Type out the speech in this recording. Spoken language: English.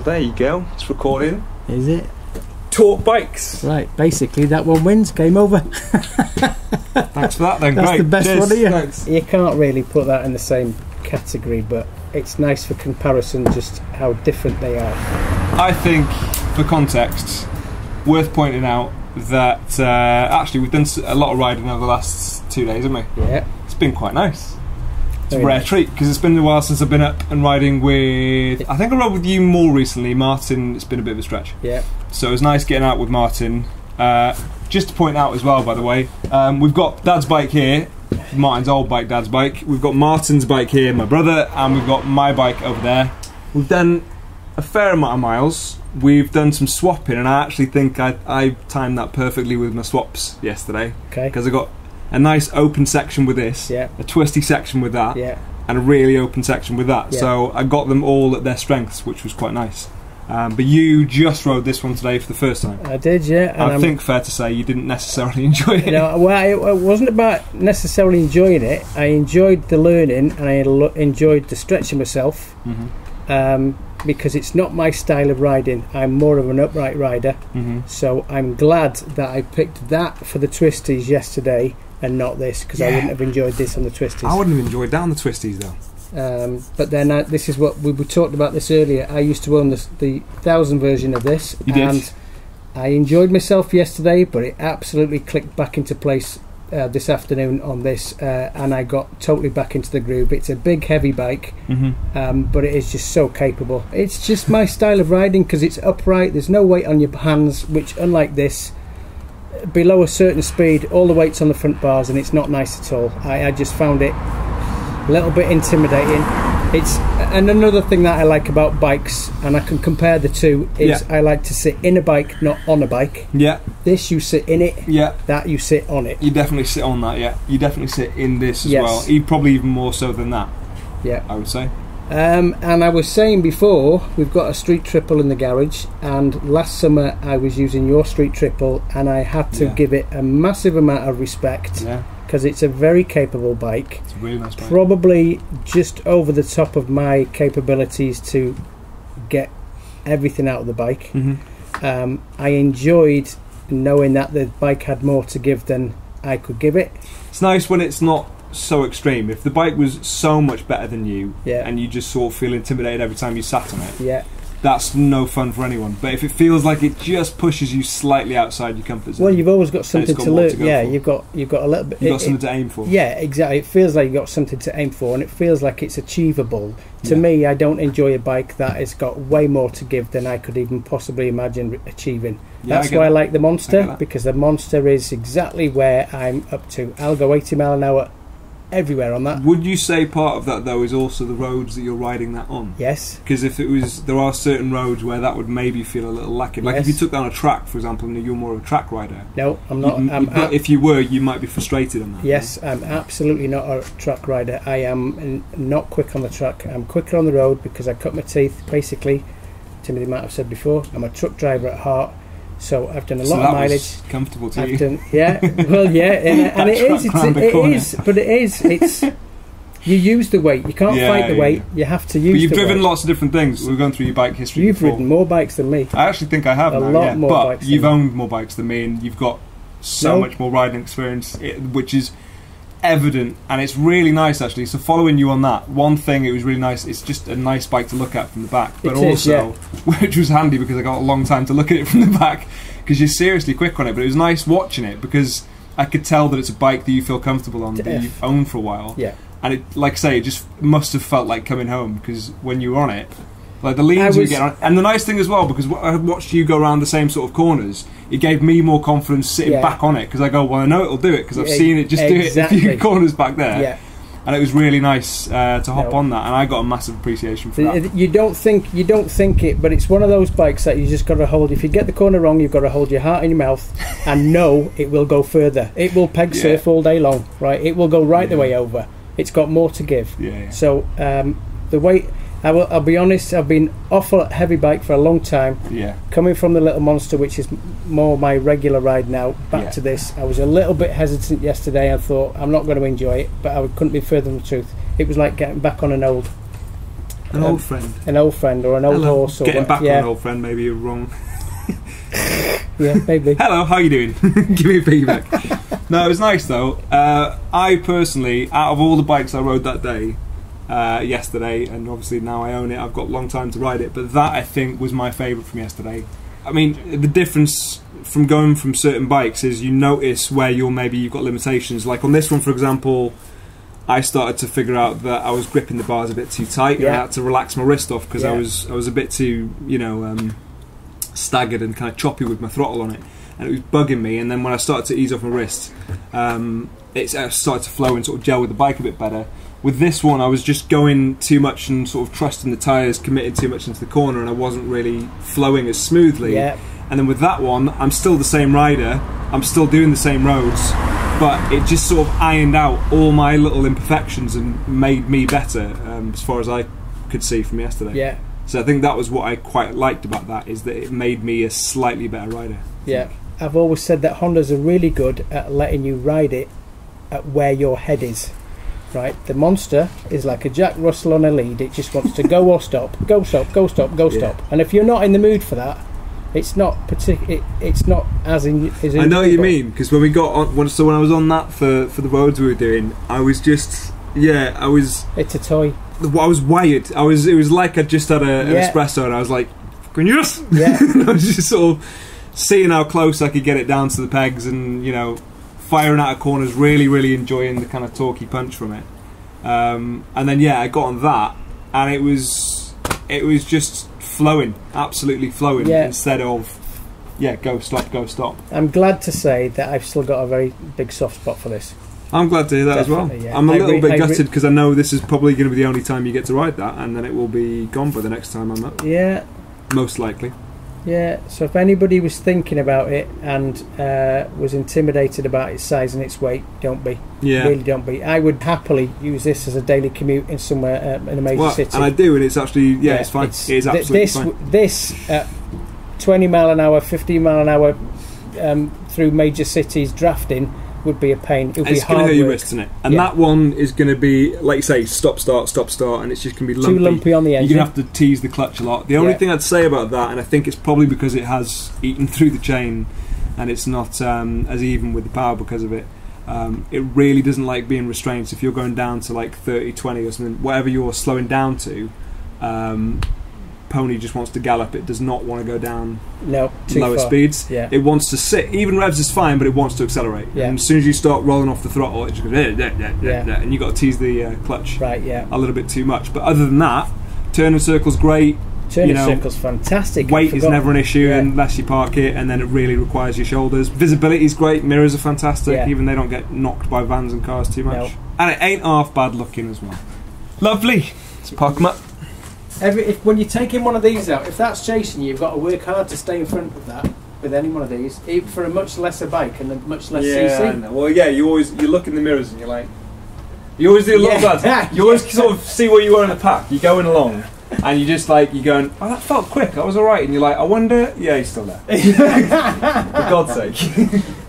Well, there you go. It's recording. Is it? Talk bikes. Right, basically that one wins. Game over. Thanks for that then. That's great. The best one of you. Thanks. You can't really put that in the same category, but it's nice for comparison just how different they are. I think, for context, worth pointing out that actually we've done a lot of riding over the last 2 days, haven't we? Yeah. It's been quite nice. It's a rare treat because it's been a while since I've been up and riding with. I think I rode with you more recently, Martin. It's been a bit of a stretch. Yeah. So it was nice getting out with Martin. Just to point out as well, by the way, we've got Dad's bike here, Martin's old bike, Dad's bike. We've got Martin's bike here, my brother, and we've got my bike over there. We've done a fair amount of miles. We've done some swapping, and I actually think I timed that perfectly with my swaps yesterday. Okay. Because I got a nice open section with this, yeah, a twisty section with that, yeah, and a really open section with that. Yeah. So I got them all at their strengths, which was quite nice. But you just rode this one today for the first time. I did, yeah. And I think fair to say you didn't necessarily enjoy it. No, well, it wasn't about necessarily enjoying it. I enjoyed the learning and I enjoyed the stretching myself, mm-hmm, because it's not my style of riding. I'm more of an upright rider, mm-hmm, so I'm glad that I picked that for the twisties yesterday and not this, because yeah, I wouldn't have enjoyed this on the twisties. I wouldn't have enjoyed that on the twisties though. But then this is what we talked about this earlier. I used to own the 1000 version of this. You did? And I enjoyed myself yesterday, but it absolutely clicked back into place this afternoon on this, and I got totally back into the groove. It's a big heavy bike, mm-hmm, but it is just so capable. It's just my style of riding because it's upright, there's no weight on your hands, which unlike this, below a certain speed all the weight's on the front bars and it's not nice at all. I just found it a little bit intimidating. And another thing that I like about bikes, and I can compare the two, is yeah, I like to sit in a bike, not on a bike. Yeah. This you sit in it. Yeah. That you sit on it. You definitely sit on that. Yeah. You definitely sit in this as yes, well. You probably even more so than that. Yeah. I would say. And I was saying before, we've got a street triple in the garage, and last summer I was using your street triple, and I had to yeah, give it a massive amount of respect. Yeah. Because it's a very capable bike. It's a really nice bike. Probably just over the top of my capabilities to get everything out of the bike. Mm-hmm. I enjoyed knowing that the bike had more to give than I could give it. It's nice when it's not so extreme. If the bike was so much better than you, yeah, and you just sort of feel intimidated every time you sat on it, yeah, that's no fun for anyone. But if it feels like it just pushes you slightly outside your comfort zone, well, you've always got something to learn. Yeah, you've got a little bit. You've got something to aim for. Yeah, exactly. It feels like you've got something to aim for, and it feels like it's achievable. To yeah, me, I don't enjoy a bike that has got way more to give than I could even possibly imagine achieving. Yeah, that's why I like the Monster, because the Monster is exactly where I'm up to. I'll go 80 mile an hour everywhere on that. Would you say part of that though is also the roads that you're riding that on? Yes. Because if it was, there are certain roads where that would maybe feel a little lacking. Like yes, if you took down a track, for example, and you're more of a track rider. No, I'm not. But if you were, you might be frustrated on that. Yes, right? I'm absolutely not a track rider. I am not quick on the track. I'm quicker on the road because I cut my teeth, basically. Timothy might have said before, I'm a truck driver at heart. So I've done a lot of mileage. Was comfortable to I've you? Done, yeah, well, yeah, and it is. It is. It's you use the weight. You can't yeah, fight the yeah, weight. You have to use. But you've the driven weight, lots of different things. We're going through your bike history. You've before, ridden more bikes than me. I actually think I have. A now, lot yeah, more but bikes. You've than owned me, more bikes than me, and you've got so no, much more riding experience, which is evident, and it's really nice actually. So following you on that one thing, it was really nice. It's just a nice bike to look at from the back, but it also is, yeah, which was handy because I got a long time to look at it from the back because you're seriously quick on it. But it was nice watching it because I could tell that it's a bike that you feel comfortable on, that you've owned for a while. Yeah, and it, like I say, it just must have felt like coming home because when you were on it, like the leans you get on, and the nice thing as well because I watched you go around the same sort of corners. It gave me more confidence sitting yeah, back on it because I go, well, I know it'll do it because I've yeah, seen it just exactly, do it a few corners back there. Yeah. And it was really nice to hop no, on that, and I got a massive appreciation for that. You don't think it, but it's one of those bikes that you just got to hold. If you get the corner wrong, you've got to hold your heart in your mouth and know it will go further. It will peg yeah, surf all day long, right? It will go right yeah, the way over. It's got more to give. Yeah, yeah. So the weight. I'll be honest, I've been awful at heavy bike for a long time. Yeah. Coming from the little Monster, which is more my regular ride now, back yeah, to this, I was a little bit hesitant yesterday. I thought, I'm not going to enjoy it, but I couldn't be further from the truth. It was like getting back on an old An old friend. An old friend or an old horse. Or getting back on an old friend, maybe you're wrong. Yeah, maybe. Hello, how you doing? Give me feedback. No, it was nice though. I personally, out of all the bikes I rode that day, yesterday, and obviously now I own it, I've got a long time to ride it, but that I think was my favourite from yesterday. I mean, the difference from going from certain bikes is you notice where you're maybe you've got limitations. Like on this one, for example, I started to figure out that I was gripping the bars a bit too tight, and I had to relax my wrist off because I was a bit too, you know, staggered and kind of choppy with my throttle on it, and it was bugging me. And then when I started to ease off my wrist, it started to flow and sort of gel with the bike a bit better. With this one, I was just going too much and sort of trusting the tyres, committing too much into the corner, and I wasn't really flowing as smoothly. Yeah. And then with that one, I'm still the same rider, I'm still doing the same roads, but it just sort of ironed out all my little imperfections and made me better, as far as I could see from yesterday. Yeah. So I think that was what I quite liked about that, is that it made me a slightly better rider. Yeah. I've always said that Hondas are really good at letting you ride it at where your head is. Right, the Monster is like a Jack Russell on a lead. It just wants to go or stop, go stop, go stop, go stop. And if you're not in the mood for that, it's not it's not as in. As I know what you mean, because when we got on, so when I was on that for the roads we were doing, I was just I was. It's a toy. I was wired. I was. It was like I just had an espresso, and I was like, "Can you just?" Yeah. I was just sort of seeing how close I could get it down to the pegs, and you know, firing out of corners, really enjoying the kind of torquey punch from it, and then I got on that, and it was just flowing, absolutely flowing, instead of go stop, go stop. I'm glad to say that I've still got a very big soft spot for this. I'm glad to hear that. Definitely, as well. I'm a little bit gutted because I know this is probably going to be the only time you get to ride that, and then it will be gone by the next time I'm up. Yeah, most likely. Yeah, so if anybody was thinking about it and was intimidated about its size and its weight, don't be. Yeah. Really don't be. I would happily use this as a daily commute in somewhere, in a major city. And I do, and it's actually, it's fine. It is absolutely fine. This 20 mile an hour, 15 mile an hour through major cities drafting would be a pain. It would be hard work. It's going to hurt your wrist, isn't it? And that one is going to be, like you say, stop, start, and it's just going to be lumpy. Too lumpy on the engine. You're going to have to tease the clutch a lot. The only thing I'd say about that, and I think it's probably because it has eaten through the chain and it's not as even with the power because of it, it really doesn't like being restrained. So if you're going down to like 30, 20 or something, whatever you're slowing down to, pony just wants to gallop. It does not want to go down lower speeds. It wants to sit. Even revs is fine, but it wants to accelerate. And as soon as you start rolling off the throttle, it just goes and you've got to tease the clutch a little bit too much. But other than that, turning circles great. Turning circles fantastic. Weight is never an issue unless you park it, and then it really requires your shoulders. Visibility is great. Mirrors are fantastic. Even they don't get knocked by vans and cars too much. And it ain't half bad looking as well. Lovely. Let's park them up. When you're taking one of these out, if that's chasing you, you've got to work hard to stay in front of that with any one of these, even for a much lesser bike and a much less CC. Well, you look in the mirrors and you're like, you always do a lot of that. You always sort of see what you are in the pack. You're going along, and you're going, oh, that felt quick. I was all right, and you're like, I wonder. Yeah, he's still there. For God's sake.